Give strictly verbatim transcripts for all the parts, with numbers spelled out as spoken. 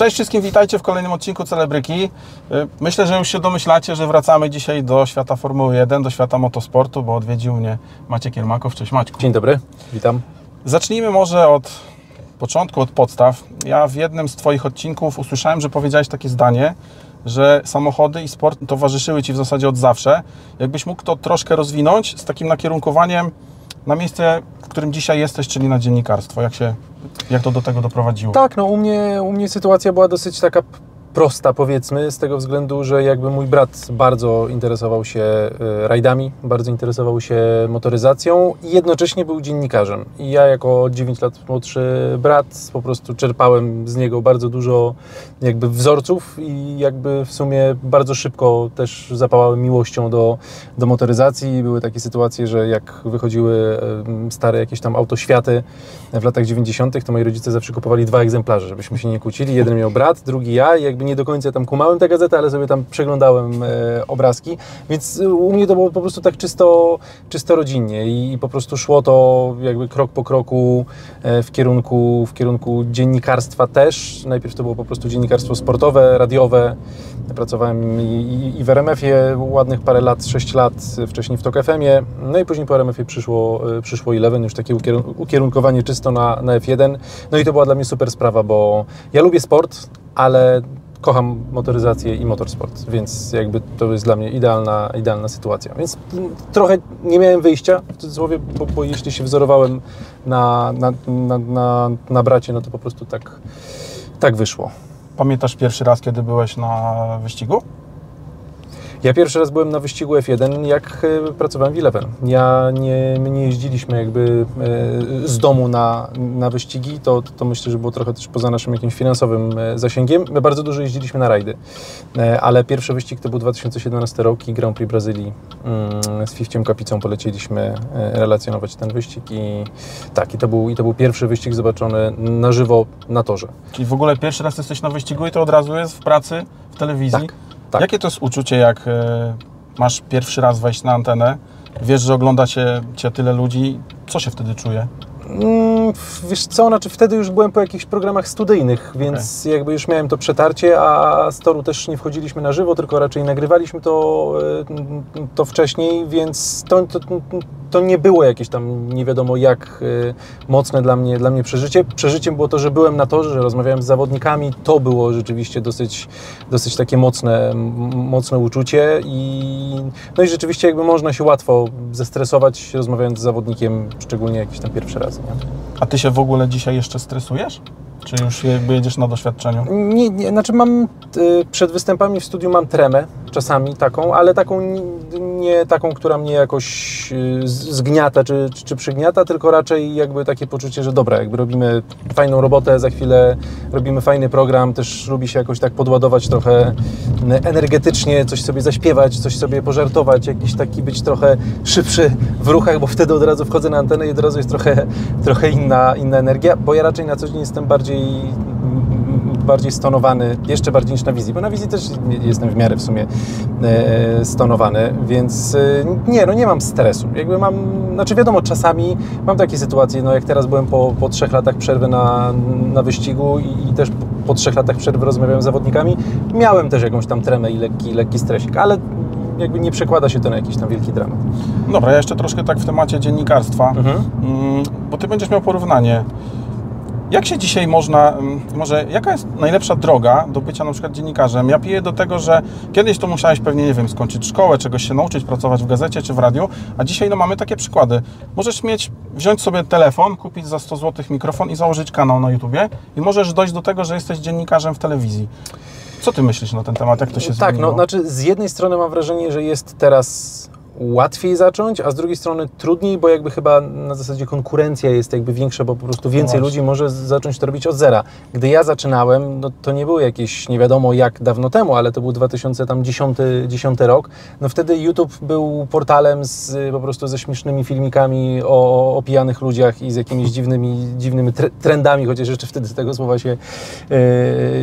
Cześć wszystkim, witajcie w kolejnym odcinku Celebryki. Myślę, że już się domyślacie, że wracamy dzisiaj do świata Formuły jeden, do świata motosportu, bo odwiedził mnie Maciek Jermakow. Cześć Maćku. Dzień dobry, witam. Zacznijmy może od początku, od podstaw. Ja w jednym z Twoich odcinków usłyszałem, że powiedziałeś takie zdanie, że samochody i sport towarzyszyły Ci w zasadzie od zawsze. Jakbyś mógł to troszkę rozwinąć z takim nakierunkowaniem na miejsce, w którym dzisiaj jesteś, czyli na dziennikarstwo. Jak się, jak to do tego doprowadziło? Tak, no u mnie, u mnie sytuacja była dosyć taka prosta, powiedzmy, z tego względu, że jakby mój brat bardzo interesował się rajdami, bardzo interesował się motoryzacją i jednocześnie był dziennikarzem. I ja jako dziewięć lat młodszy brat po prostu czerpałem z niego bardzo dużo jakby wzorców i jakby w sumie bardzo szybko też zapałałem miłością do, do motoryzacji. Były takie sytuacje, że jak wychodziły stare jakieś tam autoświaty w latach dziewięćdziesiątych, to moi rodzice zawsze kupowali dwa egzemplarze, żebyśmy się nie kłócili. Jeden miał brat, drugi ja. Jakby nie do końca tam kumałem tę gazetę, ale sobie tam przeglądałem e, obrazki, więc u mnie to było po prostu tak czysto, czysto rodzinnie i, i po prostu szło to jakby krok po kroku e, w kierunku, w kierunku dziennikarstwa też. Najpierw to było po prostu dziennikarstwo sportowe, radiowe. Pracowałem i, i, i w R M F ie ładnych parę lat, sześć lat, wcześniej w Tok F emie, no i później po R M F ie przyszło, przyszło Eleven, już takie ukierunkowanie czysto na, na F jeden. No i to była dla mnie super sprawa, bo ja lubię sport, ale kocham motoryzację i motorsport, więc jakby to jest dla mnie idealna, idealna sytuacja. Więc trochę nie miałem wyjścia, w cudzysłowie, bo, bo jeśli się wzorowałem na, na, na, na, na bracie, no to po prostu tak, tak wyszło. Pamiętasz pierwszy raz, kiedy byłeś na wyścigu? Ja pierwszy raz byłem na wyścigu F jeden, jak pracowałem w Wileven. Ja nie, my nie jeździliśmy jakby z domu na, na wyścigi, to, to myślę, że było trochę też poza naszym jakimś finansowym zasięgiem. My bardzo dużo jeździliśmy na rajdy, ale pierwszy wyścig to był dwa tysiące siedemnasty rok i Grand Prix Brazylii. Z Fifkiem Kapicą polecieliśmy relacjonować ten wyścig i tak, i to był, i to był pierwszy wyścig zobaczony na żywo na torze. Czyli w ogóle pierwszy raz jesteś na wyścigu i to od razu jest w pracy, w telewizji? Tak. Tak. Jakie to jest uczucie, jak y, masz pierwszy raz wejść na antenę, wiesz, że ogląda cię, cię tyle ludzi, co się wtedy czuje? Mm, wiesz co, znaczy wtedy już byłem po jakichś programach studyjnych, więc okay. Jakby już miałem to przetarcie, a z toru też nie wchodziliśmy na żywo, tylko raczej nagrywaliśmy to, to wcześniej, więc to, to, to nie było jakieś tam nie wiadomo jak mocne dla mnie, dla mnie przeżycie. Przeżyciem było to, że byłem na torze, że rozmawiałem z zawodnikami, to było rzeczywiście dosyć, dosyć takie mocne, mocne uczucie i no i rzeczywiście jakby można się łatwo zestresować rozmawiając z zawodnikiem, szczególnie jakiś tam pierwszy raz. A Ty się w ogóle dzisiaj jeszcze stresujesz? Czy już jakby jedziesz na doświadczeniu? Nie, nie, znaczy mam, przed występami w studiu mam tremę, czasami taką, ale taką nie taką, która mnie jakoś zgniata czy, czy przygniata, tylko raczej jakby takie poczucie, że dobra, jakby robimy fajną robotę, za chwilę robimy fajny program, też lubi się jakoś tak podładować trochę energetycznie, coś sobie zaśpiewać, coś sobie pożartować, jakiś taki być trochę szybszy w ruchach, bo wtedy od razu wchodzę na antenę i od razu jest trochę, trochę inna, inna energia, bo ja raczej na co dzień jestem bardziej bardziej stonowany, jeszcze bardziej niż na wizji, bo na wizji też jestem w miarę w sumie e, stonowany, więc e, nie, no nie mam stresu. Jakby mam, znaczy wiadomo, czasami mam takie sytuacje, no jak teraz byłem po, po trzech latach przerwy na, na wyścigu i, i też po trzech latach przerwy rozmawiałem z zawodnikami, miałem też jakąś tam tremę i lekki, lekki stresik, ale jakby nie przekłada się to na jakiś tam wielki dramat. Dobra, ja jeszcze troszkę tak w temacie dziennikarstwa, mhm. mm, bo Ty będziesz miał porównanie. Jak się dzisiaj można, może jaka jest najlepsza droga do bycia na przykład dziennikarzem? Ja piję do tego, że kiedyś to musiałeś pewnie, nie wiem, skończyć szkołę, czegoś się nauczyć, pracować w gazecie czy w radiu, a dzisiaj no mamy takie przykłady. Możesz mieć, wziąć sobie telefon, kupić za sto złotych mikrofon i założyć kanał na YouTubie i możesz dojść do tego, że jesteś dziennikarzem w telewizji. Co Ty myślisz na ten temat, jak to się zmieniło? Tak, no znaczy z jednej strony mam wrażenie, że jest teraz łatwiej zacząć, a z drugiej strony trudniej, bo jakby chyba na zasadzie konkurencja jest jakby większa, bo po prostu więcej ludzi może zacząć to robić od zera. Gdy ja zaczynałem, no to nie było jakieś nie wiadomo jak dawno temu, ale to był dwa tysiące dziesiąty rok, no wtedy YouTube był portalem z, po prostu ze śmiesznymi filmikami o, o pijanych ludziach i z jakimiś dziwnymi, dziwnymi trendami, chociaż jeszcze wtedy tego słowa się,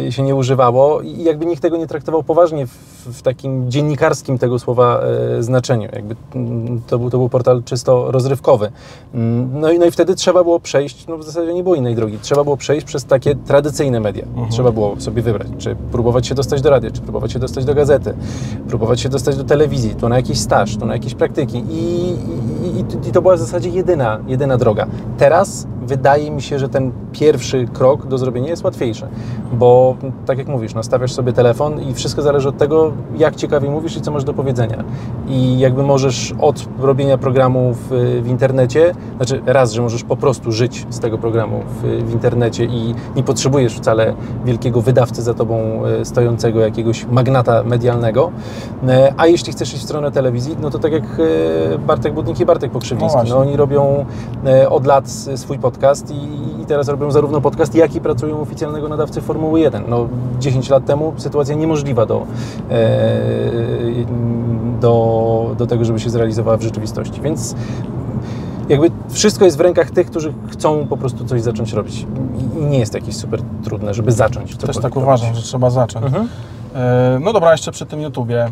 yy, się nie używało i jakby nikt tego nie traktował poważnie w, w takim dziennikarskim tego słowa yy, znaczeniu. jakby to był, to był portal czysto rozrywkowy. No i, no i wtedy trzeba było przejść, no w zasadzie nie było innej drogi, trzeba było przejść przez takie tradycyjne media. Mhm. Trzeba było sobie wybrać, czy próbować się dostać do radia, czy próbować się dostać do gazety, próbować się dostać do telewizji, to na jakiś staż, to na jakieś praktyki i, i, i to była w zasadzie jedyna, jedyna droga. Teraz wydaje mi się, że ten pierwszy krok do zrobienia jest łatwiejszy, bo tak jak mówisz, no, stawiasz sobie telefon i wszystko zależy od tego, jak ciekawie mówisz i co masz do powiedzenia. I jakby możesz od robienia programu w, w internecie, znaczy raz, że możesz po prostu żyć z tego programu w, w internecie i nie potrzebujesz wcale wielkiego wydawcy za tobą stojącego, jakiegoś magnata medialnego, a jeśli chcesz iść w stronę telewizji, no to tak jak Bartek Budnik i Bartek Pokrzywiński, no, no oni robią od lat swój podcast, podcast i teraz robią zarówno podcast, jak i pracują u oficjalnego nadawcy Formuły jeden. No, dziesięć lat temu sytuacja niemożliwa do, e, do, do tego, żeby się zrealizowała w rzeczywistości. Więc jakby wszystko jest w rękach tych, którzy chcą po prostu coś zacząć robić. I nie jest jakieś super trudne, żeby zacząć. Też tak uważam, że trzeba zacząć. Mhm. E, no dobra, jeszcze przy tym YouTubie.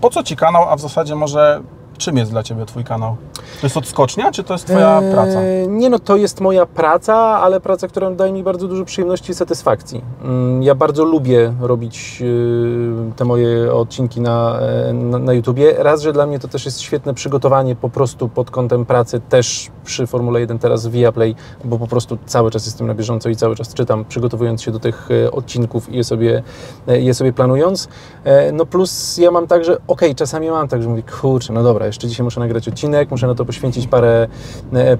Po co Ci kanał, a w zasadzie może... Czym jest dla Ciebie Twój kanał? To jest odskocznia, czy to jest Twoja eee, praca? Nie, no to jest moja praca, ale praca, która daje mi bardzo dużo przyjemności i satysfakcji. Ja bardzo lubię robić te moje odcinki na, na, na YouTubie. Raz, że dla mnie to też jest świetne przygotowanie po prostu pod kątem pracy, też przy Formule jeden teraz w Viaplay, bo po prostu cały czas jestem na bieżąco i cały czas czytam, przygotowując się do tych odcinków i je sobie, je sobie planując. No plus ja mam tak, że okej, okay, czasami mam tak, że mówię, kurczę, no dobra, jeszcze dzisiaj muszę nagrać odcinek, muszę na to poświęcić parę,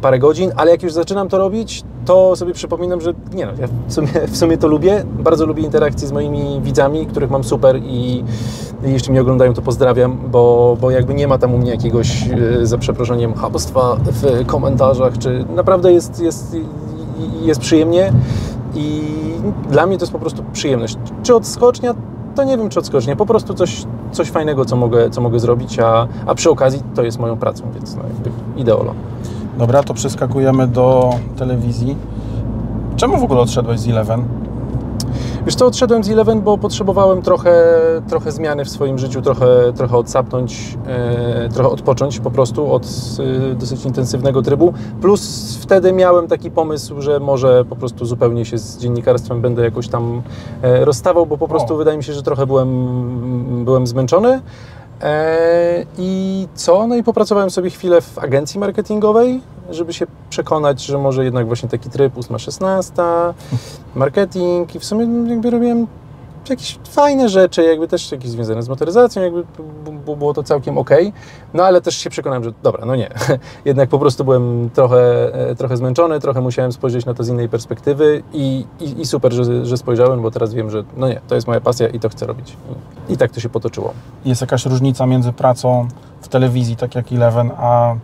parę godzin, ale jak już zaczynam to robić, to sobie przypominam, że nie no, ja w sumie, w sumie to lubię, bardzo lubię interakcje z moimi widzami, których mam super i jeśli mnie oglądają, to pozdrawiam, bo, bo jakby nie ma tam u mnie jakiegoś, za przeproszeniem, chamstwa w komentarzach, czy naprawdę jest, jest, jest przyjemnie i dla mnie to jest po prostu przyjemność. Czy odskocznia? To nie wiem, czy odskocznie. Po prostu coś, coś fajnego, co mogę, co mogę zrobić, a, a przy okazji to jest moją pracą, więc no, ideolo. Dobra, to przeskakujemy do telewizji. Czemu w ogóle odszedłeś z Eleven? Wiesz co, odszedłem z Eleven, bo potrzebowałem trochę, trochę zmiany w swoim życiu, trochę, trochę odsapnąć, e, trochę odpocząć po prostu od e, dosyć intensywnego trybu. Plus wtedy miałem taki pomysł, że może po prostu zupełnie się z dziennikarstwem będę jakoś tam e, rozstawał, bo po prostu o. wydaje mi się, że trochę byłem, byłem zmęczony. E, I co? No i popracowałem sobie chwilę w agencji marketingowej, żeby się przekonać, że może jednak właśnie taki tryb ósma szesnasta, marketing i w sumie jakby robiłem jakieś fajne rzeczy, jakby też jakieś związane z motoryzacją, jakby było to całkiem ok, no ale też się przekonałem, że dobra, no nie, jednak po prostu byłem trochę, trochę zmęczony, trochę musiałem spojrzeć na to z innej perspektywy i, i, i super, że, że spojrzałem, bo teraz wiem, że no nie, to jest moja pasja i to chcę robić. I, i tak to się potoczyło. Jest jakaś różnica między pracą w telewizji, tak jak Eleven, a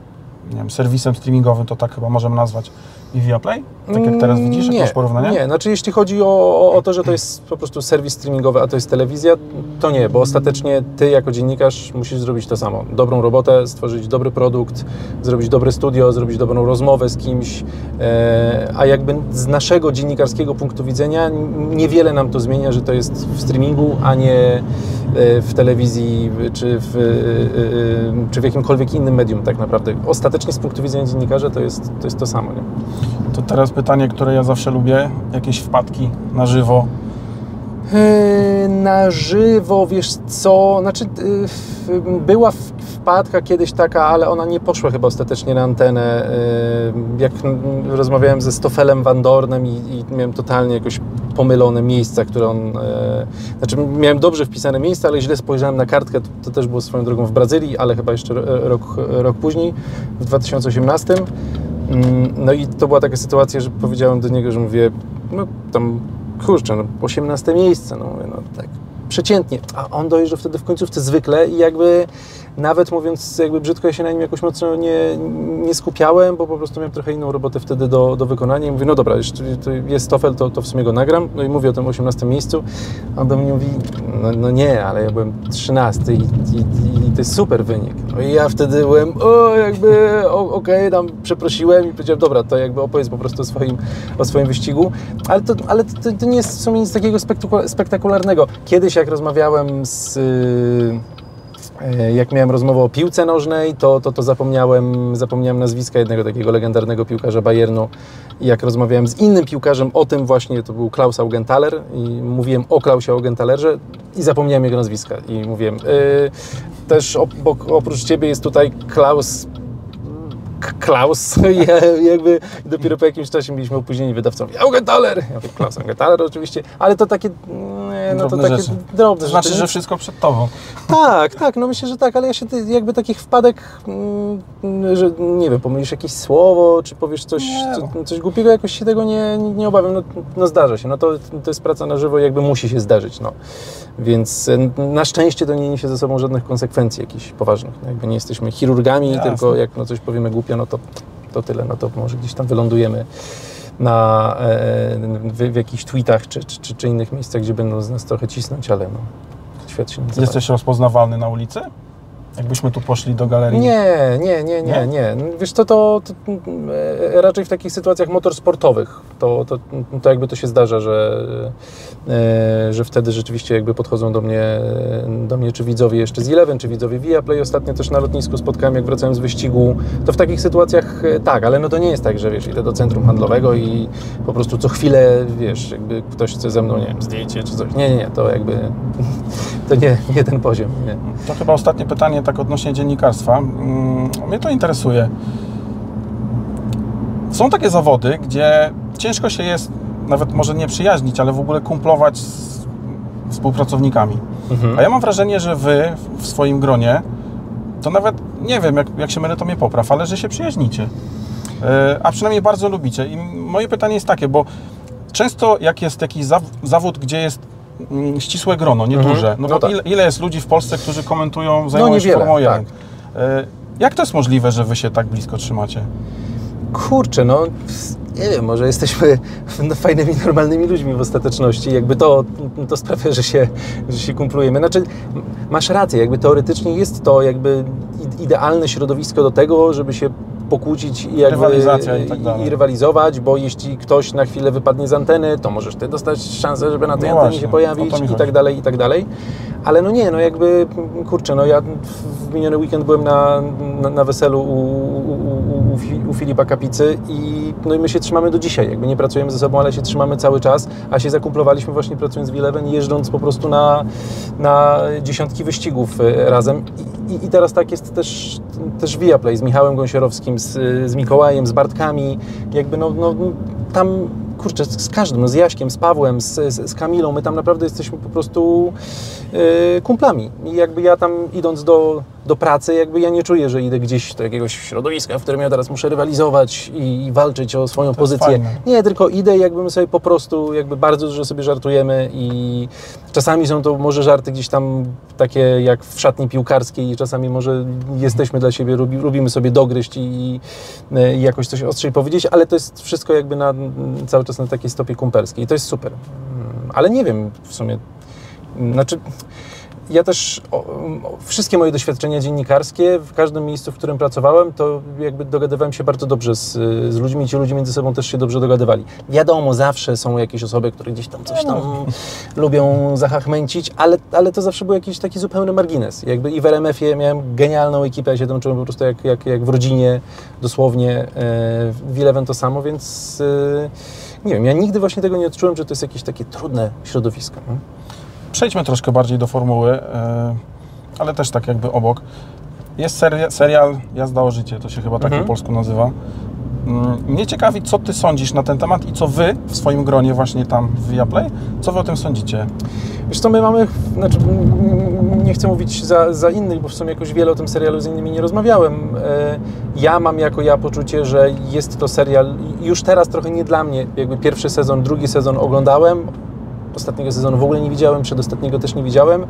nie wiem, serwisem streamingowym, to tak chyba możemy nazwać, i Viaplay? Tak jak teraz widzisz, nie, jakieś porównanie? Nie, znaczy jeśli chodzi o, o to, że to jest po prostu serwis streamingowy, a to jest telewizja, to nie, bo ostatecznie ty jako dziennikarz musisz zrobić to samo. Dobrą robotę, stworzyć dobry produkt, zrobić dobre studio, zrobić dobrą rozmowę z kimś, e, a jakby z naszego dziennikarskiego punktu widzenia niewiele nam to zmienia, że to jest w streamingu, a nie w telewizji czy w, czy w jakimkolwiek innym medium tak naprawdę. Ostatecznie z punktu widzenia dziennikarza to jest to, jest to samo. Nie? To teraz pytanie, które ja zawsze lubię. Jakieś wpadki na żywo? Yy, na żywo, wiesz co, znaczy yy, była wpadka kiedyś taka, ale ona nie poszła chyba ostatecznie na antenę. Yy, jak rozmawiałem ze Stoffelem Van Dornem i, i miałem totalnie jakoś pomylone miejsca, które on... Yy, znaczy miałem dobrze wpisane miejsca, ale źle spojrzałem na kartkę. To, to też było swoją drogą w Brazylii, ale chyba jeszcze rok, rok później, w dwa tysiące osiemnastym. No i to była taka sytuacja, że powiedziałem do niego, że mówię, no tam, kurczę, no osiemnaste miejsce, no mówię, no tak przeciętnie, a on dojeżdżał wtedy w końcówce zwykle i jakby nawet mówiąc jakby brzydko, ja się na nim jakoś mocno nie, nie skupiałem, bo po prostu miałem trochę inną robotę wtedy do, do wykonania i mówię, no dobra, jeszcze jest Tofel, to, to w sumie go nagram, no i mówię o tym osiemnastym miejscu, a on do mnie mówi, no, no nie, ale ja byłem trzynasty i, i, i to jest super wynik. No i ja wtedy byłem, o jakby, okej, okay, tam przeprosiłem i powiedziałem, dobra, to jakby opowiedz po prostu o swoim, o swoim wyścigu, ale, to, ale to, to nie jest w sumie nic takiego spektakularnego. Kiedyś jak rozmawiałem z... Jak miałem rozmowę o piłce nożnej, to, to, to zapomniałem, zapomniałem nazwiska jednego takiego legendarnego piłkarza Bayernu. I jak rozmawiałem z innym piłkarzem o tym właśnie, to był Klaus Augenthaler i mówiłem o Klausie Augenthalerze i zapomniałem jego nazwiska. I mówiłem, yy, też obok, oprócz Ciebie jest tutaj Klaus... Klaus, ja, jakby dopiero po jakimś czasie mieliśmy opóźnienie wydawcowi. Augenthaler! Ja mówię, Klaus Augenthaler oczywiście, ale to takie... No to drobne takie rzeczy. Drobne rzeczy. Znaczy, że wszystko przed Tobą. Tak, tak, no myślę, że tak, ale ja się jakby takich wpadek, że nie wiem, pomylisz jakieś słowo, czy powiesz coś, co, coś głupiego, jakoś się tego nie, nie obawiam, no, no zdarza się, no to, to jest praca na żywo, jakby musi się zdarzyć, no. Więc na szczęście to nie niesie ze sobą żadnych konsekwencji jakichś poważnych, no, jakby nie jesteśmy chirurgami, jasne, tylko jak no, coś powiemy głupio, no to, to tyle, no to może gdzieś tam wylądujemy na, w, w jakichś tweetach czy, czy, czy innych miejscach, gdzie będą z nas trochę cisnąć, ale no, świat się nie zabawi. Jesteś rozpoznawalny na ulicy? Jakbyśmy tu poszli do galerii? Nie, nie, nie, nie, nie. Wiesz co, to, to, to raczej w takich sytuacjach motorsportowych to, to, to jakby to się zdarza, że, że wtedy rzeczywiście jakby podchodzą do mnie, do mnie czy widzowie jeszcze z Eleven, czy widzowie Viaplay. Ostatnio też na lotnisku spotkałem, jak wracałem z wyścigu, to w takich sytuacjach tak, ale no to nie jest tak, że wiesz, idę do centrum handlowego i po prostu co chwilę, wiesz, jakby ktoś chce ze mną, nie wiem, zdjęcie czy coś. Nie, nie, nie, to jakby to nie, nie ten poziom. Nie. To chyba ostatnie pytanie tak odnośnie dziennikarstwa, mnie to interesuje. Są takie zawody, gdzie ciężko się jest, nawet może nie przyjaźnić, ale w ogóle kumplować z współpracownikami. Mhm. A ja mam wrażenie, że Wy w swoim gronie, to nawet nie wiem, jak, jak się mylę, to mnie popraw, ale że się przyjaźnicie. A przynajmniej bardzo lubicie. I moje pytanie jest takie, bo często jak jest jakiś zawód, gdzie jest ścisłe grono, nieduże. No, no tak. ile, ile jest ludzi w Polsce, którzy komentują, zajmują się Formułą jeden? Jak to jest możliwe, że Wy się tak blisko trzymacie? Kurczę, no nie wiem, może jesteśmy no, fajnymi, normalnymi ludźmi w ostateczności. Jakby to, to sprawia, że się, że się kumplujemy. Znaczy, masz rację, jakby teoretycznie jest to jakby idealne środowisko do tego, żeby się pokłócić i, jakby, i, tak i rywalizować, bo jeśli ktoś na chwilę wypadnie z anteny, to możesz Ty dostać szansę, żeby na tej no antenie właśnie, się pojawić i tak dalej, i tak dalej. Ale no nie, no jakby, kurczę, no ja w miniony weekend byłem na, na, na weselu u, u, u, u Filipa Kapicy i, no i my się trzymamy do dzisiaj, jakby nie pracujemy ze sobą, ale się trzymamy cały czas, a się zakumplowaliśmy właśnie pracując w Wileven, jeżdżąc po prostu na, na dziesiątki wyścigów razem. I, i teraz tak jest też, też Viaplay z Michałem Gąsiorowskim, z, z Mikołajem, z Bartkami, jakby no, no tam... Kurczę, z każdym, no z Jaśkiem, z Pawłem, z, z, z Kamilą, my tam naprawdę jesteśmy po prostu yy, kumplami. I jakby ja tam idąc do, do pracy, jakby ja nie czuję, że idę gdzieś do jakiegoś środowiska, w którym ja teraz muszę rywalizować i, i walczyć o swoją to pozycję. Nie, tylko idę i jakby my sobie po prostu, jakby bardzo dużo sobie żartujemy i czasami są to może żarty gdzieś tam takie jak w szatni piłkarskiej i czasami może jesteśmy dla siebie, lubi, lubimy sobie dogryźć i, i, i jakoś coś ostrzej powiedzieć, ale to jest wszystko jakby na cały na takiej stopie kumpelskiej i to jest super. Ale nie wiem w sumie, znaczy ja też o, o, wszystkie moje doświadczenia dziennikarskie w każdym miejscu, w którym pracowałem, to jakby dogadywałem się bardzo dobrze z, z ludźmi, ci ludzie między sobą też się dobrze dogadywali. Wiadomo, zawsze są jakieś osoby, które gdzieś tam coś tam lubią zahachmęcić, ale, ale to zawsze był jakiś taki zupełny margines. Jakby i w R M F ie miałem genialną ekipę, ja się tam czułem po prostu jak, jak, jak w rodzinie, dosłownie, w Wileven to samo, więc nie wiem, ja nigdy właśnie tego nie odczułem, że to jest jakieś takie trudne środowisko. No? Przejdźmy troszkę bardziej do formuły, ale też tak jakby obok. Jest seria, serial Jazda o życie, to się chyba tak mhm. po polsku nazywa. Mnie ciekawi, co Ty sądzisz na ten temat i co Wy w swoim gronie właśnie tam w Viaplay, co Wy o tym sądzicie? Wiesz co, my mamy, znaczy nie chcę mówić za, za innych, bo w sumie jakoś wiele o tym serialu z innymi nie rozmawiałem. Ja mam jako ja poczucie, że jest to serial już teraz trochę nie dla mnie. Jakby pierwszy sezon, drugi sezon oglądałem. Ostatniego sezonu w ogóle nie widziałem, przedostatniego też nie widziałem,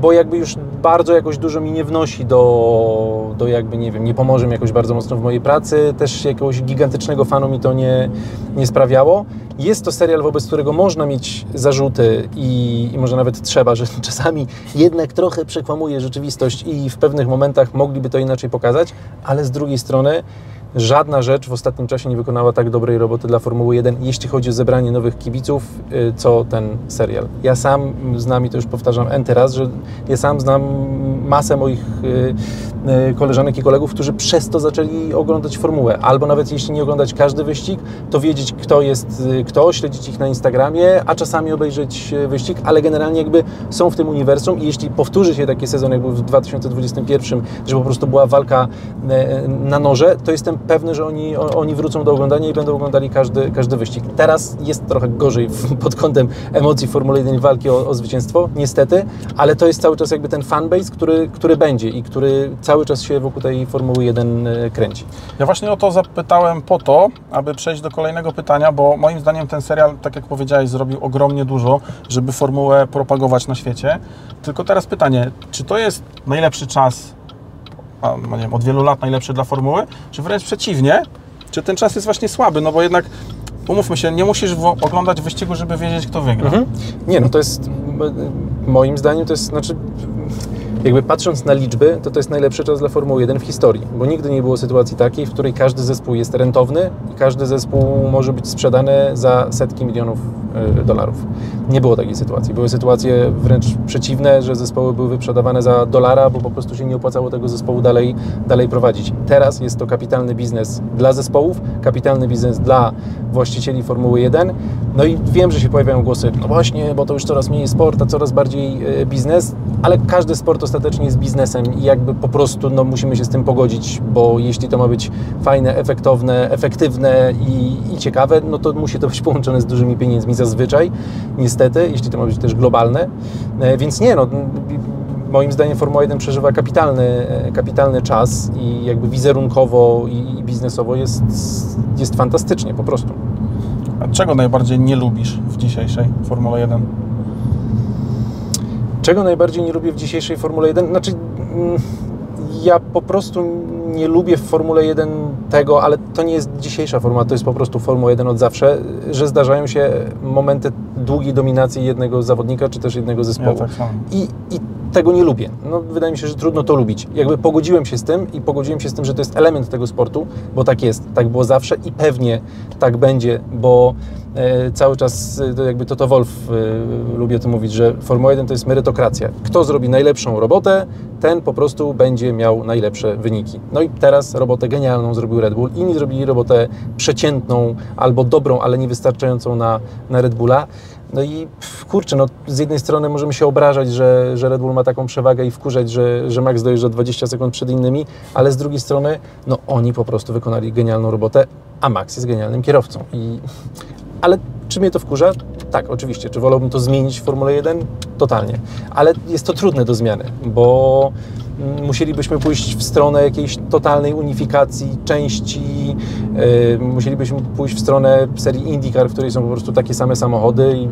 bo jakby już bardzo jakoś dużo mi nie wnosi do, do jakby, nie wiem, nie pomoże mi jakoś bardzo mocno w mojej pracy, też jakiegoś gigantycznego fanu mi to nie, nie sprawiało. Jest to serial, wobec którego można mieć zarzuty i, i może nawet trzeba, że czasami jednak trochę przekłamuje rzeczywistość i w pewnych momentach mogliby to inaczej pokazać, ale z drugiej strony żadna rzecz w ostatnim czasie nie wykonała tak dobrej roboty dla Formuły jeden, jeśli chodzi o zebranie nowych kibiców, co ten serial. Ja sam znam, i to już powtarzam enty raz, że ja sam znam masę moich koleżanek i kolegów, którzy przez to zaczęli oglądać formułę. Albo nawet jeśli nie oglądać każdy wyścig, to wiedzieć, kto jest kto, śledzić ich na Instagramie, a czasami obejrzeć wyścig, ale generalnie jakby są w tym uniwersum i jeśli powtórzy się taki sezon, jak był w dwa tysiące dwudziestym pierwszym, że po prostu była walka na noże, to jestem pewny, że oni, oni wrócą do oglądania i będą oglądali każdy, każdy wyścig. Teraz jest trochę gorzej pod kątem emocji Formuły jeden, walki o, o zwycięstwo, niestety, ale to jest cały czas jakby ten fanbase, który, który będzie i który cały czas się wokół tej Formuły jeden kręci. Ja właśnie o to zapytałem po to, aby przejść do kolejnego pytania, bo moim zdaniem ten serial, tak jak powiedziałeś, zrobił ogromnie dużo, żeby Formułę propagować na świecie. Tylko teraz pytanie, czy to jest najlepszy czas, a nie wiem, od wielu lat najlepszy dla Formuły, czy wręcz przeciwnie, czy ten czas jest właśnie słaby, no bo jednak umówmy się, nie musisz oglądać wyścigu, żeby wiedzieć, kto wygra. Mhm. Nie, no to jest, moim zdaniem to jest, znaczy, jakby patrząc na liczby, to to jest najlepszy czas dla Formuły jeden w historii, bo nigdy nie było sytuacji takiej, w której każdy zespół jest rentowny i każdy zespół może być sprzedany za setki milionów dolarów. Nie było takiej sytuacji. Były sytuacje wręcz przeciwne, że zespoły były wyprzedawane za dolara, bo po prostu się nie opłacało tego zespołu dalej, dalej prowadzić. Teraz jest to kapitalny biznes dla zespołów, kapitalny biznes dla właścicieli Formuły jeden. No i wiem, że się pojawiają głosy, no właśnie, bo to już coraz mniej sport, a coraz bardziej biznes, ale każdy sport ostatecznie jest biznesem i jakby po prostu no, musimy się z tym pogodzić, bo jeśli to ma być fajne, efektowne, efektywne i, i ciekawe, no to musi to być połączone z dużymi pieniędzmi zazwyczaj, niestety, jeśli to ma być też globalne, więc nie, no moim zdaniem Formuła jeden przeżywa kapitalny, kapitalny czas i jakby wizerunkowo i biznesowo jest, jest fantastycznie po prostu. A czego najbardziej nie lubisz w dzisiejszej Formule jeden? Czego najbardziej nie lubię w dzisiejszej Formule jeden? Znaczy, ja po prostu nie lubię w Formule jeden tego, ale to nie jest dzisiejsza formuła, to jest po prostu Formuła jeden od zawsze, że zdarzają się momenty długiej dominacji jednego zawodnika, czy też jednego zespołu. Ja tak samo. I, i tego nie lubię. No, wydaje mi się, że trudno to lubić. Jakby pogodziłem się z tym i pogodziłem się z tym, że to jest element tego sportu, bo tak jest, tak było zawsze i pewnie tak będzie, bo e, cały czas e, jakby Toto Wolff, e, lubię to mówić, że Formuła jeden to jest merytokracja. Kto zrobi najlepszą robotę, ten po prostu będzie miał najlepsze wyniki. No i teraz robotę genialną zrobił Red Bull, inni zrobili robotę przeciętną albo dobrą, ale niewystarczającą na, na Red Bulla. No i kurczę, no z jednej strony możemy się obrażać, że, że Red Bull ma taką przewagę i wkurzać, że, że Max dojeżdża dwadzieścia sekund przed innymi, ale z drugiej strony, no oni po prostu wykonali genialną robotę, a Max jest genialnym kierowcą. I... Ale czy mnie to wkurza? Tak, oczywiście. Czy wolałbym to zmienić w Formule jeden? Totalnie. Ale jest to trudne do zmiany, bo musielibyśmy pójść w stronę jakiejś totalnej unifikacji części, yy, musielibyśmy pójść w stronę serii IndyCar, w której są po prostu takie same samochody i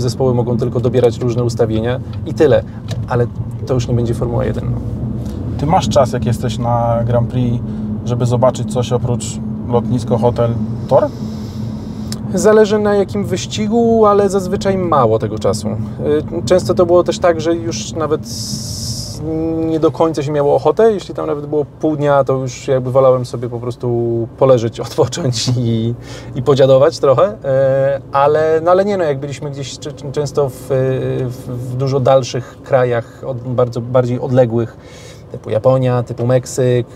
zespoły mogą tylko dobierać różne ustawienia i tyle. Ale to już nie będzie Formuła jeden. Ty masz czas, jak jesteś na Grand Prix, żeby zobaczyć coś oprócz lotnisko, hotel, tor? Zależy na jakim wyścigu, ale zazwyczaj mało tego czasu. Często to było też tak, że już nawet nie do końca się miało ochotę. Jeśli tam nawet było pół dnia, to już jakby wolałem sobie po prostu poleżeć, odpocząć i, i podziadować trochę. Ale, no ale nie, no jak byliśmy gdzieś często w, w dużo dalszych krajach, od, bardzo bardziej odległych, typu Japonia, typu Meksyk,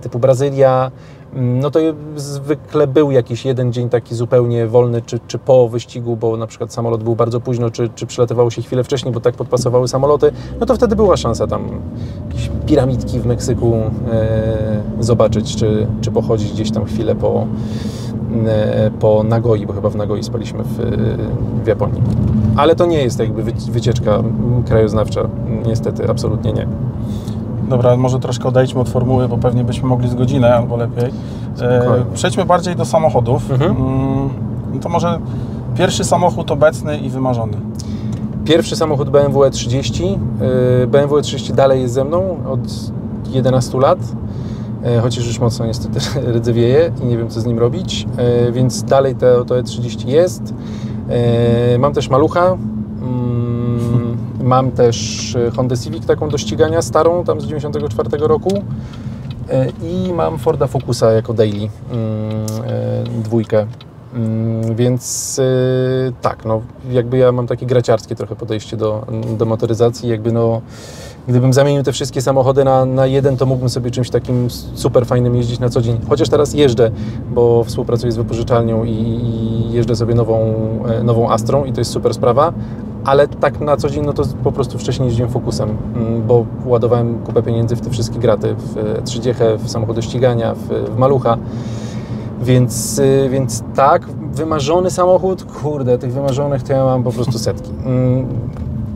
typu Brazylia, no to zwykle był jakiś jeden dzień taki zupełnie wolny, czy, czy po wyścigu, bo na przykład samolot był bardzo późno, czy, czy przylatywało się chwilę wcześniej, bo tak podpasowały samoloty, no to wtedy była szansa tam jakieś piramidki w Meksyku e, zobaczyć, czy, czy pochodzić gdzieś tam chwilę po, e, po Nagoi, bo chyba w Nagoi spaliśmy w, w Japonii. Ale to nie jest jakby wycieczka krajoznawcza, niestety, absolutnie nie. Dobra, może troszkę odejdźmy od formuły, bo pewnie byśmy mogli z godzinę albo lepiej. E, przejdźmy bardziej do samochodów. Mhm. Mm, to może pierwszy samochód obecny i wymarzony. Pierwszy samochód B M W E trzydzieści. B M W E trzydzieści dalej jest ze mną od jedenastu lat, chociaż już mocno niestety rdzewieje i nie wiem co z nim robić, więc dalej to, to E trzydzieści jest. Mam też malucha. Mam też Hondę Civic, taką do ścigania, starą, tam z dziewięćdziesiątego czwartego roku i mam Forda Focusa jako daily, dwójkę, więc tak, no jakby ja mam takie graciarskie trochę podejście do, do motoryzacji, jakby no Gdybym zamienił te wszystkie samochody na, na jeden, to mógłbym sobie czymś takim super fajnym jeździć na co dzień. Chociaż teraz jeżdżę, bo współpracuję z wypożyczalnią i, i jeżdżę sobie nową, nową Astrą i to jest super sprawa. Ale tak na co dzień, no to po prostu wcześniej jeździłem Focusem, bo ładowałem kupę pieniędzy w te wszystkie graty, w trzydziechę, w samochody ścigania, w, w malucha. Więc, więc tak, wymarzony samochód, kurde, tych wymarzonych to ja mam po prostu setki.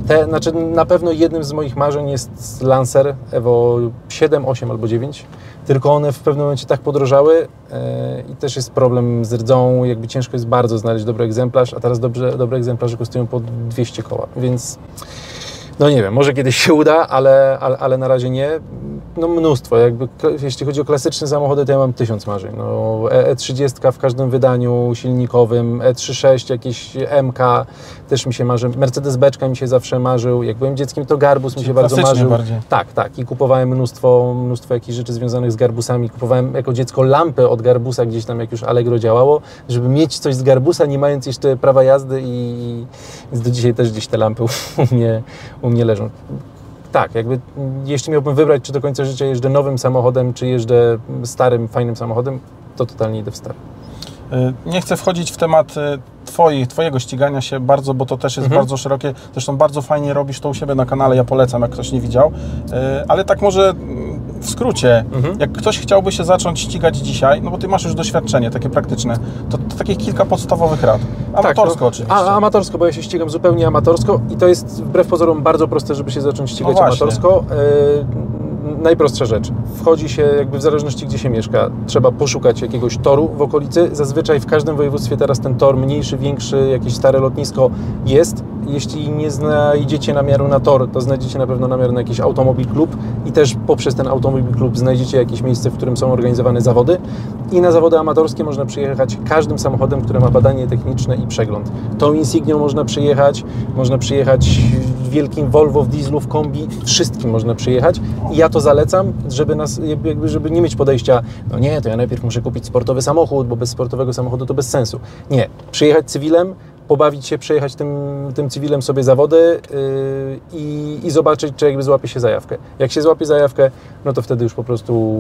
Te, znaczy na pewno jednym z moich marzeń jest Lancer Evo siedem, osiem albo dziewięć, tylko one w pewnym momencie tak podrożały e, i też jest problem z rdzą, jakby ciężko jest bardzo znaleźć dobry egzemplarz, a teraz dobrze, dobre egzemplarze kosztują po dwieście koła, więc no nie wiem, może kiedyś się uda, ale, ale, ale na razie nie. No mnóstwo, jakby jeśli chodzi o klasyczne samochody, to ja mam tysiąc marzeń. No, E trzydzieści w każdym wydaniu silnikowym, E trzydzieści sześć, jakieś M K też mi się marzy. Mercedes Beczka mi się zawsze marzył. Jak byłem dzieckiem, to Garbus mi się bardzo marzył. Bardziej. Tak, tak. I kupowałem mnóstwo, mnóstwo jakichś rzeczy związanych z Garbusami. Kupowałem jako dziecko lampę od Garbusa gdzieś tam, jak już Allegro działało, żeby mieć coś z Garbusa, nie mając jeszcze prawa jazdy i do dzisiaj też gdzieś te lampy u mnie, u mnie leżą. Tak, jakby jeśli miałbym wybrać, czy do końca życia jeżdżę nowym samochodem, czy jeżdżę starym, fajnym samochodem, to totalnie idę w stary. Nie chcę wchodzić w temat twoi, Twojego ścigania się bardzo, bo to też jest mhm. bardzo szerokie. Zresztą bardzo fajnie robisz to u siebie na kanale, ja polecam, jak ktoś nie widział. Ale tak może w skrócie, mhm. jak ktoś chciałby się zacząć ścigać dzisiaj, no bo Ty masz już doświadczenie takie praktyczne, to, to takich kilka podstawowych rad. Amatorsko tak, no, oczywiście. A, amatorsko, bo ja się ścigam zupełnie amatorsko i to jest wbrew pozorom bardzo proste, żeby się zacząć ścigać no amatorsko. Y Najprostsza rzecz. Wchodzi się, jakby w zależności gdzie się mieszka, trzeba poszukać jakiegoś toru w okolicy. Zazwyczaj w każdym województwie teraz ten tor mniejszy, większy, jakieś stare lotnisko jest. Jeśli nie znajdziecie namiaru na tor, to znajdziecie na pewno namiar na jakiś automobil klub i też poprzez ten automobil klub znajdziecie jakieś miejsce, w którym są organizowane zawody. I na zawody amatorskie można przyjechać każdym samochodem, który ma badanie techniczne i przegląd. Tą Insignią można przyjechać, można przyjechać wielkim Volvo, w dieslu, w kombi, wszystkim można przyjechać. I ja to zalecam, żeby, nas, jakby, żeby nie mieć podejścia, no nie, to ja najpierw muszę kupić sportowy samochód, bo bez sportowego samochodu to bez sensu. Nie, przyjechać cywilem, pobawić się, przejechać tym, tym cywilem sobie zawody yy, i, i zobaczyć, czy jakby złapie się zajawkę. Jak się złapie zajawkę, no to wtedy już po prostu,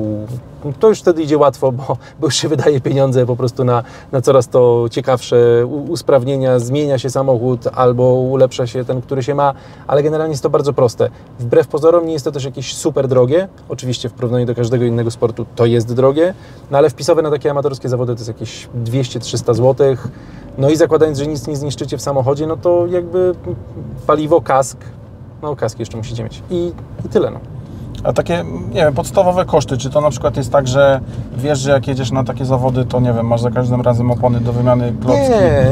to już wtedy idzie łatwo, bo, bo już się wydaje pieniądze po prostu na, na coraz to ciekawsze usprawnienia, zmienia się samochód albo ulepsza się ten, który się ma, ale generalnie jest to bardzo proste. Wbrew pozorom nie jest to też jakieś super drogie, oczywiście w porównaniu do każdego innego sportu to jest drogie, no ale wpisowe na takie amatorskie zawody to jest jakieś dwieście trzysta złotych, no i zakładając, że nic nie zniszczycie w samochodzie, no to jakby paliwo, kask, no kask jeszcze musicie mieć i, i tyle no. A takie, nie wiem, podstawowe koszty, czy to na przykład jest tak, że wiesz, że jak jedziesz na takie zawody, to nie wiem, masz za każdym razem opony do wymiany klocki?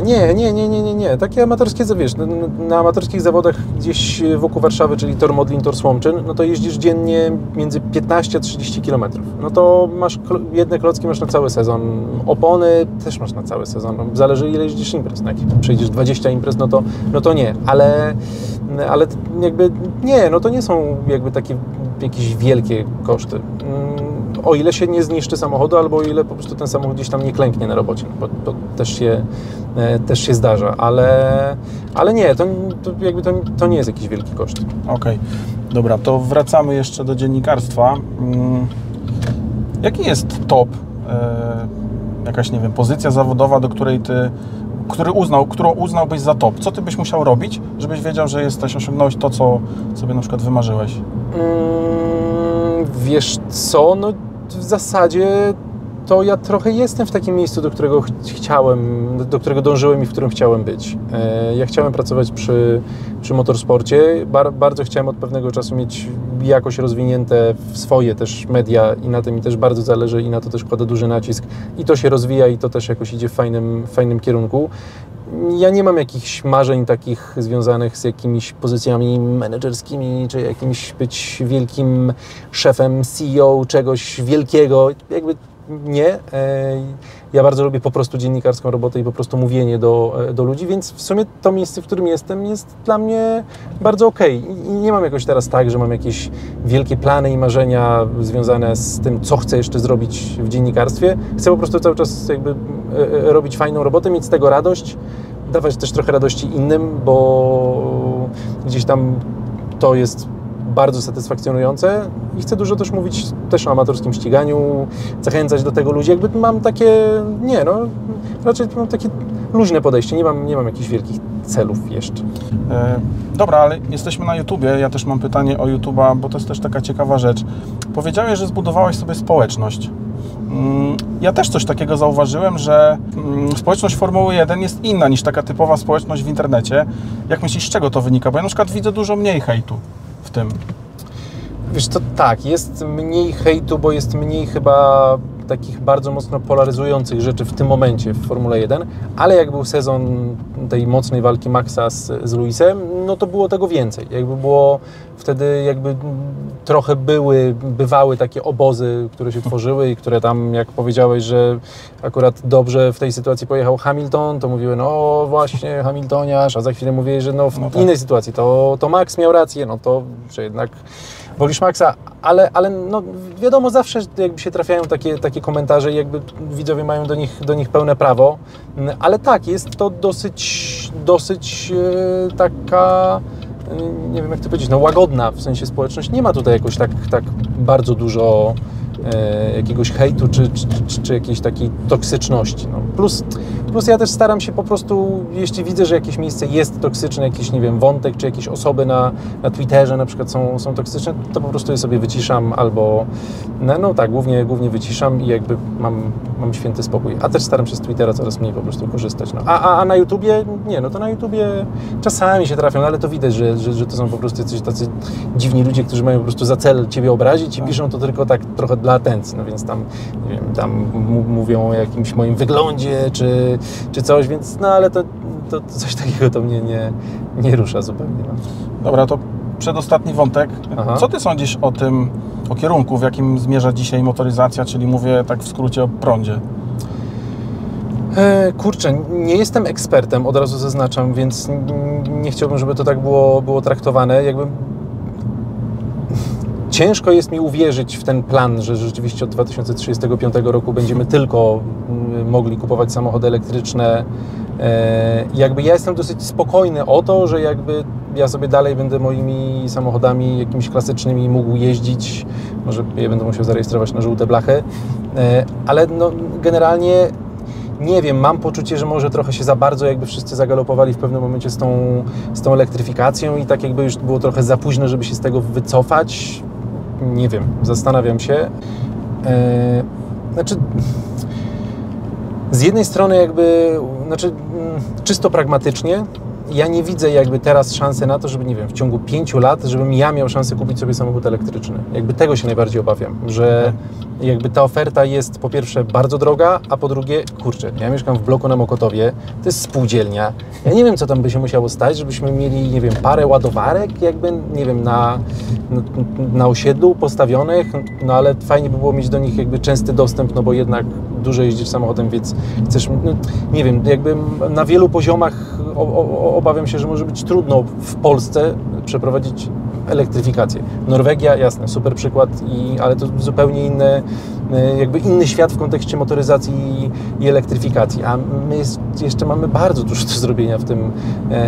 Nie, nie, nie, nie, nie, nie, nie. Takie amatorskie, wiesz, na, na amatorskich zawodach gdzieś wokół Warszawy, czyli Tor Modlin, Tor Słomczyn, no to jeździsz dziennie między piętnaście a trzydzieści kilometrów. No to masz, jedne klocki masz na cały sezon, opony też masz na cały sezon, no, zależy ile jeździsz imprez, na jakie przejdziesz dwadzieścia imprez, no to, no to nie, ale, ale jakby nie, no to nie są jakby takie jakieś wielkie koszty, o ile się nie zniszczy samochodu, albo o ile po prostu ten samochód gdzieś tam nie klęknie na robocie, bo to też się, też się zdarza, ale, ale nie, to, to, jakby to, to nie jest jakiś wielki koszt. Okej, okay. Dobra, to wracamy jeszcze do dziennikarstwa. Jaki jest top, jakaś, nie wiem, pozycja zawodowa, do której Ty Który uznał, którą uznałbyś za top? Co Ty byś musiał robić, żebyś wiedział, że jesteś, osiągnąłeś to, co sobie na przykład wymarzyłeś? Mm, wiesz co, no w zasadzie to ja trochę jestem w takim miejscu, do którego chciałem, do którego dążyłem i w którym chciałem być. Ja chciałem pracować przy, przy motorsporcie, Bar, bardzo chciałem od pewnego czasu mieć jakoś rozwinięte swoje też media i na tym mi też bardzo zależy i na to też kładę duży nacisk i to się rozwija i to też jakoś idzie w fajnym, fajnym kierunku. Ja nie mam jakichś marzeń takich związanych z jakimiś pozycjami menedżerskimi, czy jakimś być wielkim szefem, C E O, czegoś wielkiego, jakby nie. Ja bardzo lubię po prostu dziennikarską robotę i po prostu mówienie do, do ludzi, więc w sumie to miejsce, w którym jestem, jest dla mnie bardzo okej. I nie mam jakoś teraz tak, że mam jakieś wielkie plany i marzenia związane z tym, co chcę jeszcze zrobić w dziennikarstwie. Chcę po prostu cały czas jakby robić fajną robotę, mieć z tego radość, dawać też trochę radości innym, bo gdzieś tam to jest bardzo satysfakcjonujące i chcę dużo też mówić też o amatorskim ściganiu, zachęcać do tego ludzi. Jakby mam takie, nie no, raczej mam takie luźne podejście, nie mam, nie mam jakichś wielkich celów jeszcze. Yy, dobra, ale jesteśmy na YouTubie, ja też mam pytanie o YouTube'a, bo to jest też taka ciekawa rzecz. Powiedziałeś, że zbudowałeś sobie społeczność. Ja też coś takiego zauważyłem, że społeczność Formuły jeden jest inna niż taka typowa społeczność w internecie. Jak myślisz, z czego to wynika? Bo ja na przykład widzę dużo mniej hejtu w tym. Wiesz, to tak, jest mniej hejtu, bo jest mniej chyba takich bardzo mocno polaryzujących rzeczy w tym momencie w Formule jeden, ale jak był sezon tej mocnej walki Maxa z, z Luisem, no to było tego więcej. Jakby było wtedy jakby trochę były, bywały takie obozy, które się tworzyły i które tam, jak powiedziałeś, że akurat dobrze w tej sytuacji pojechał Hamilton, to mówiły, no właśnie Hamiltoniarz, a za chwilę mówili, że no w no tak. innej sytuacji to, to Max miał rację, no to że jednak wolisz Maxa, ale, ale no wiadomo, zawsze jakby się trafiają takie, takie komentarze i jakby widzowie mają do nich, do nich pełne prawo, ale tak, jest to dosyć, dosyć e, taka, e, nie wiem jak to powiedzieć, no łagodna w sensie społeczność, nie ma tutaj jakoś tak, tak bardzo dużo e, jakiegoś hejtu czy, czy, czy, czy jakiejś takiej toksyczności. No. Plus, plus ja też staram się po prostu, jeśli widzę, że jakieś miejsce jest toksyczne, jakiś, nie wiem, wątek czy jakieś osoby na, na Twitterze na przykład są, są toksyczne, to po prostu je sobie wyciszam albo, no, no tak, głównie, głównie wyciszam i jakby mam, mam święty spokój. A też staram się z Twittera coraz mniej po prostu korzystać. No. A, a, a na YouTubie? Nie, no to na YouTubie czasami się trafią, no, ale to widać, że, że, że to są po prostu jacyś tacy dziwni ludzie, którzy mają po prostu za cel Ciebie obrazić i piszą to tylko tak trochę dla atencji, no więc tam, nie wiem, tam mówią o jakimś moim wyglądzie, czy czy coś, więc no ale to, to, to coś takiego to mnie nie, nie rusza zupełnie. No. Dobra, to przedostatni wątek. Aha. Co Ty sądzisz o tym, o kierunku, w jakim zmierza dzisiaj motoryzacja, czyli mówię tak w skrócie o prądzie? Kurczę, nie jestem ekspertem, od razu zaznaczam, więc nie chciałbym, żeby to tak było, było traktowane. Jakby ciężko jest mi uwierzyć w ten plan, że rzeczywiście od dwa tysiące trzydziestego piątego roku będziemy tylko mogli kupować samochody elektryczne. Jakby ja jestem dosyć spokojny o to, że jakby ja sobie dalej będę moimi samochodami jakimiś klasycznymi mógł jeździć. Może je będę musiał zarejestrować na żółte blachy. Ale no, generalnie nie wiem, mam poczucie, że może trochę się za bardzo jakby wszyscy zagalopowali w pewnym momencie z tą, z tą elektryfikacją i tak jakby już było trochę za późno, żeby się z tego wycofać. Nie wiem, zastanawiam się. Znaczy, z jednej strony jakby, znaczy czysto pragmatycznie, ja nie widzę jakby teraz szansy na to, żeby, nie wiem, w ciągu pięciu lat, żebym ja miał szansę kupić sobie samochód elektryczny. Jakby tego się najbardziej obawiam, że jakby ta oferta jest po pierwsze bardzo droga, a po drugie, kurczę, ja mieszkam w bloku na Mokotowie, to jest spółdzielnia, ja nie wiem, co tam by się musiało stać, żebyśmy mieli, nie wiem, parę ładowarek jakby, nie wiem, na, na, na osiedlu postawionych, no ale fajnie by było mieć do nich jakby częsty dostęp, no bo jednak dużo jeździsz samochodem, więc chcesz, no, nie wiem, jakby na wielu poziomach o, o, obawiam się, że może być trudno w Polsce przeprowadzić elektryfikację. Norwegia, jasne, super przykład, i, ale to zupełnie inne, jakby inny świat w kontekście motoryzacji i elektryfikacji, a my jest, jeszcze mamy bardzo dużo do zrobienia w tym,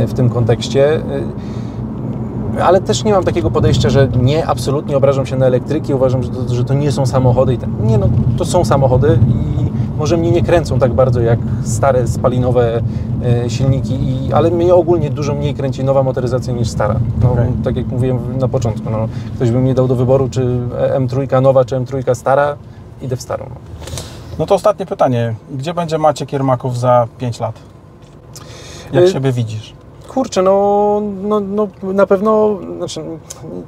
w tym kontekście. Ale też nie mam takiego podejścia, że nie, absolutnie obrażam się na elektryki, uważam, że to, że to nie są samochody. I ten, nie, no to są samochody i może mnie nie kręcą tak bardzo jak stare spalinowe e, silniki, i, ale mnie ogólnie dużo mniej kręci nowa motoryzacja niż stara. No, okay. Tak jak mówiłem na początku, no, ktoś by mnie dał do wyboru, czy M trzy nowa, czy M trzy stara, idę w starą. No to ostatnie pytanie. Gdzie będzie Maciek Jermakow za pięć lat? Jak e... siebie widzisz? Kurczę, no, no, no na pewno, znaczy,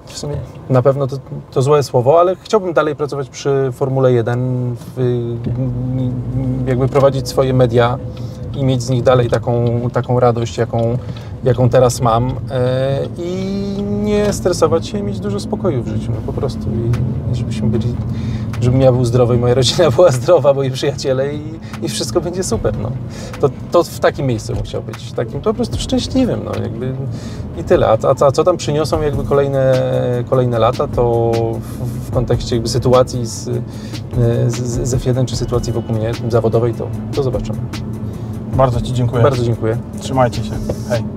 w sumie na pewno to, to złe słowo, ale chciałbym dalej pracować przy Formule jeden, w, jakby prowadzić swoje media i mieć z nich dalej taką, taką radość, jaką, jaką teraz mam, e, i nie stresować się i mieć dużo spokoju w życiu, no po prostu, i, i żebyśmy byli, żebym ja był zdrowy i moja rodzina była zdrowa, moi przyjaciele, i, i wszystko będzie super, no. To, to w takim miejscu bym chciał być, takim po prostu szczęśliwym, no jakby i tyle. A, a, a co tam przyniosą jakby kolejne, kolejne lata, to w, w kontekście jakby sytuacji z, z, z F jeden, czy sytuacji wokół mnie zawodowej, to, to zobaczymy. Bardzo Ci dziękuję. Bardzo dziękuję. Trzymajcie się. Hej.